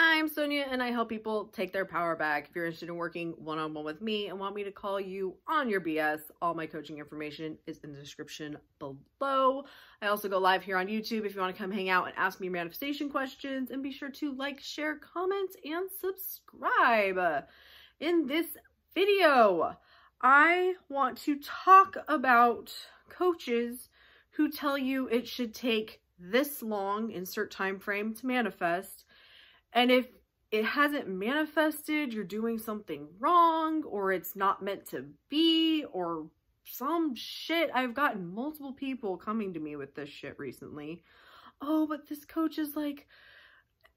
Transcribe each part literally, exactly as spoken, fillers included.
I'm Sonja and I help people take their power back. If you're interested in working one-on-one with me and want me to call you on your B S, all my coaching information is in the description below. I also go live here on YouTube if you want to come hang out and ask me manifestation questions, and be sure to like, share, comment, and subscribe. In this video, I want to talk about coaches who tell you it should take this long, insert time frame, to manifest. And if it hasn't manifested, you're doing something wrong, or it's not meant to be, or some shit. I've gotten multiple people coming to me with this shit recently. Oh, but this coach is like,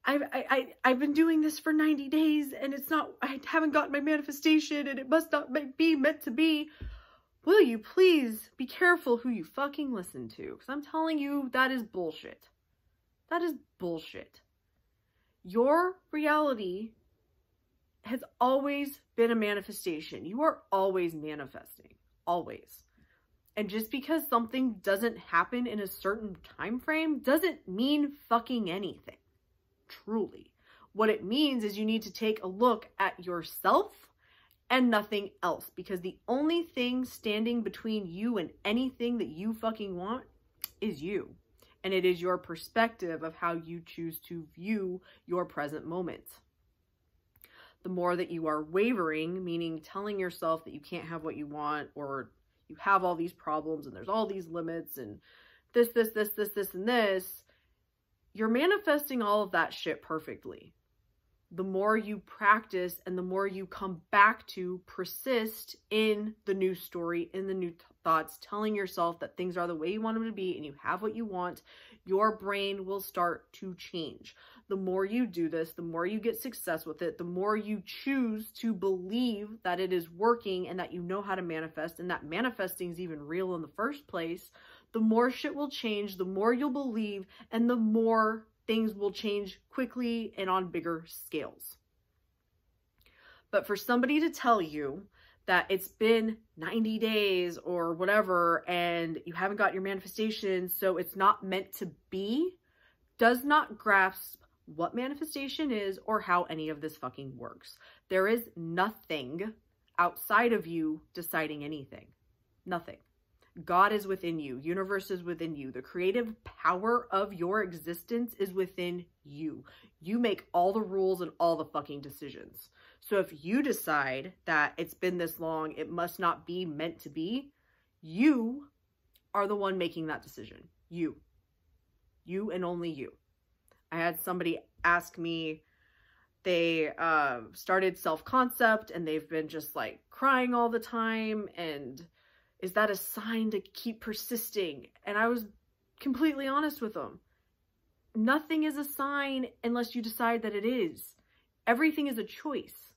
I've, I, I, I've been doing this for ninety days and it's not, I haven't gotten my manifestation and it must not be meant to be. Will you please be careful who you fucking listen to? Because I'm telling you, that is bullshit. That is bullshit. Your reality has always been a manifestation. You are always manifesting, always. And just because something doesn't happen in a certain time frame doesn't mean fucking anything, truly. What it means is you need to take a look at yourself and nothing else, because the only thing standing between you and anything that you fucking want is you. And it is your perspective of how you choose to view your present moment. The more that you are wavering, meaning telling yourself that you can't have what you want, or you have all these problems and there's all these limits and this, this, this, this, this, and this, you're manifesting all of that shit perfectly. The more you practice and the more you come back to persist in the new story, in the new thoughts, telling yourself that things are the way you want them to be and you have what you want, your brain will start to change. The more you do this, the more you get success with it, the more you choose to believe that it is working and that you know how to manifest and that manifesting is even real in the first place, the more shit will change, the more you'll believe, and the more things will change quickly and on bigger scales. But for somebody to tell you that it's been ninety days or whatever and you haven't got your manifestation, so it's not meant to be, does not grasp what manifestation is or how any of this fucking works. There is nothing outside of you deciding anything. Nothing. God is within you. Universe is within you. The creative power of your existence is within you. You make all the rules and all the fucking decisions. So if you decide that it's been this long, it must not be meant to be, you are the one making that decision. You. You and only you. I had somebody ask me, they uh, started self-concept and they've been just like crying all the time, and is that a sign to keep persisting? And I was completely honest with them. Nothing is a sign unless you decide that it is. Everything is a choice.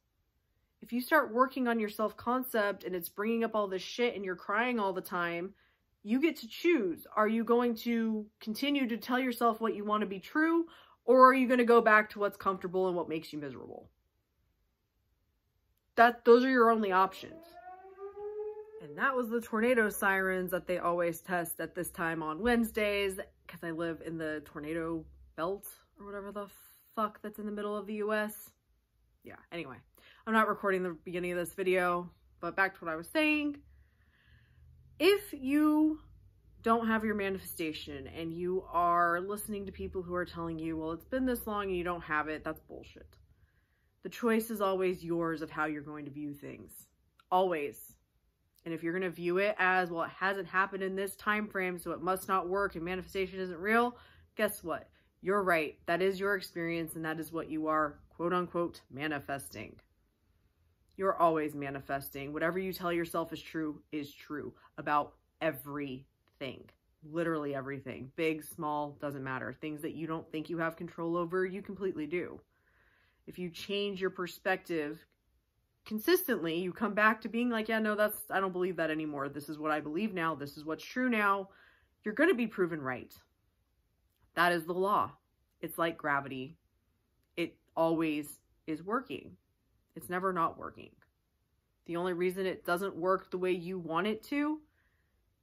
If you start working on your self-concept and it's bringing up all this shit and you're crying all the time, you get to choose. Are you going to continue to tell yourself what you want to be true, or are you going to go back to what's comfortable and what makes you miserable? That, those are your only options. And that was the tornado sirens that they always test at this time on Wednesdays, because I live in the tornado belt or whatever the fuck that's in the middle of the U S. Yeah, anyway, I'm not recording the beginning of this video, but back to what I was saying. If you don't have your manifestation and you are listening to people who are telling you, well, it's been this long and you don't have it, that's bullshit. The choice is always yours of how you're going to view things. Always. And if you're going to view it as, well, it hasn't happened in this time frame, so it must not work and manifestation isn't real, guess what? You're right. That is your experience and that is what you are, quote unquote, manifesting. You're always manifesting. Whatever you tell yourself is true is true about everything, literally everything. Big, small, doesn't matter. Things that you don't think you have control over, you completely do. If you change your perspective consistently, you come back to being like, yeah, no, that's, I don't believe that anymore. This is what I believe now. This is what's true now. You're going to be proven right. That is the law. It's like gravity. It always is working. It's never not working. The only reason it doesn't work the way you want it to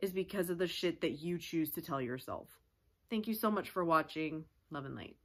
is because of the shit that you choose to tell yourself. Thank you so much for watching. Love and light.